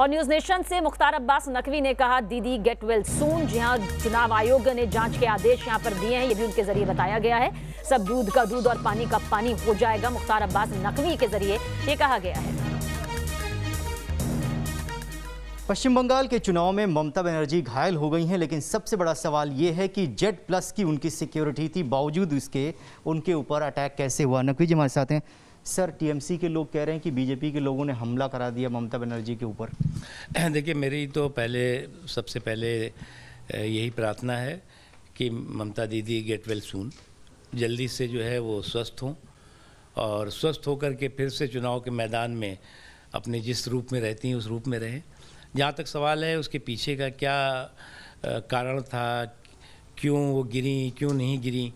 और news nation से मुख्तार अब्बास नकवी ने कहा, दीदी गेट वेल सून। जी हां, चुनाव आयोग ने जांच के आदेश यहां पर दिए हैं, ये भी उनके जरिए बताया गया है। सब दूध का दूध और पानी का पानी हो जाएगा, मुख्तार अब्बास नकवी के जरिए ये कहा गया है। पश्चिम बंगाल के चुनाव में ममता बनर्जी घायल हो गई हैं, लेकिन सबसे बड़ा सवाल ये है कि जेड प्लस की उनकी सिक्योरिटी थी, बावजूद उसके उनके ऊपर अटैक कैसे हुआ। नकवी जी हमारे साथ हैं। सर, टीएमसी के लोग कह रहे हैं कि बीजेपी के लोगों ने हमला करा दिया ममता बनर्जी के ऊपर। देखिए, मेरी तो सबसे पहले यही प्रार्थना है कि ममता दीदी गेट वेल सून, जल्दी से जो है वो स्वस्थ हों और स्वस्थ होकर के फिर से चुनाव के मैदान में अपने जिस रूप में रहती हैं उस रूप में रहें। जहाँ तक सवाल है उसके पीछे का क्या कारण था, क्यों वो गिरी क्यों नहीं गिरी,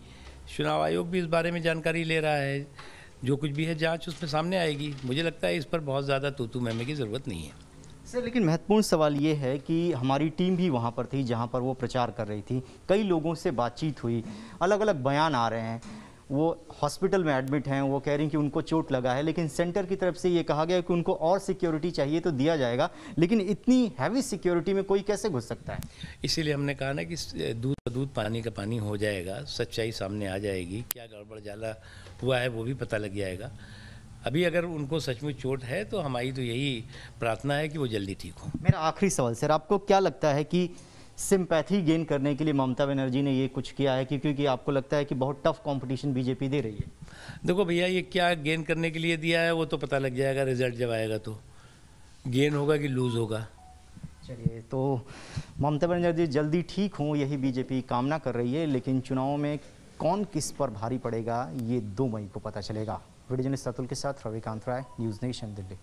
चुनाव आयोग भी इस बारे में जानकारी ले रहा है। जो कुछ भी है जांच उसमें सामने आएगी। मुझे लगता है इस पर बहुत ज़्यादा तूतू महमे की ज़रूरत नहीं है। सर, लेकिन महत्वपूर्ण सवाल ये है कि हमारी टीम भी वहाँ पर थी जहाँ पर वो प्रचार कर रही थी, कई लोगों से बातचीत हुई, अलग अलग बयान आ रहे हैं। वो हॉस्पिटल में एडमिट हैं, वो कह रही कि उनको चोट लगा है, लेकिन सेंटर की तरफ से ये कहा गया कि उनको और सिक्योरिटी चाहिए तो दिया जाएगा, लेकिन इतनी हैवी सिक्योरिटी में कोई कैसे घुस सकता है। इसीलिए हमने कहा ना कि दूध का दूध पानी का पानी हो जाएगा, सच्चाई सामने आ जाएगी, क्या गड़बड़ झाला हुआ है वो भी पता लग जाएगा। अभी अगर उनको सचमुच चोट है तो हमारी तो यही प्रार्थना है कि वो जल्दी ठीक हो। मेरा आखिरी सवाल सर, आपको क्या लगता है कि सिंपैथी गेन करने के लिए ममता बनर्जी ने ये कुछ किया है, क्योंकि आपको लगता है कि बहुत टफ कंपटीशन बीजेपी दे रही है। देखो भैया, ये क्या गेन करने के लिए दिया है वो तो पता लग जाएगा, रिजल्ट जब आएगा तो गेन होगा कि लूज़ होगा। चलिए, तो ममता बनर्जी जल्दी ठीक हों यही बीजेपी कामना कर रही है, लेकिन चुनाव में कौन किस पर भारी पड़ेगा ये 2 मई को पता चलेगा। बृजनेश सतुल के साथ रविकांत राय, न्यूज नेशन, दिल्ली।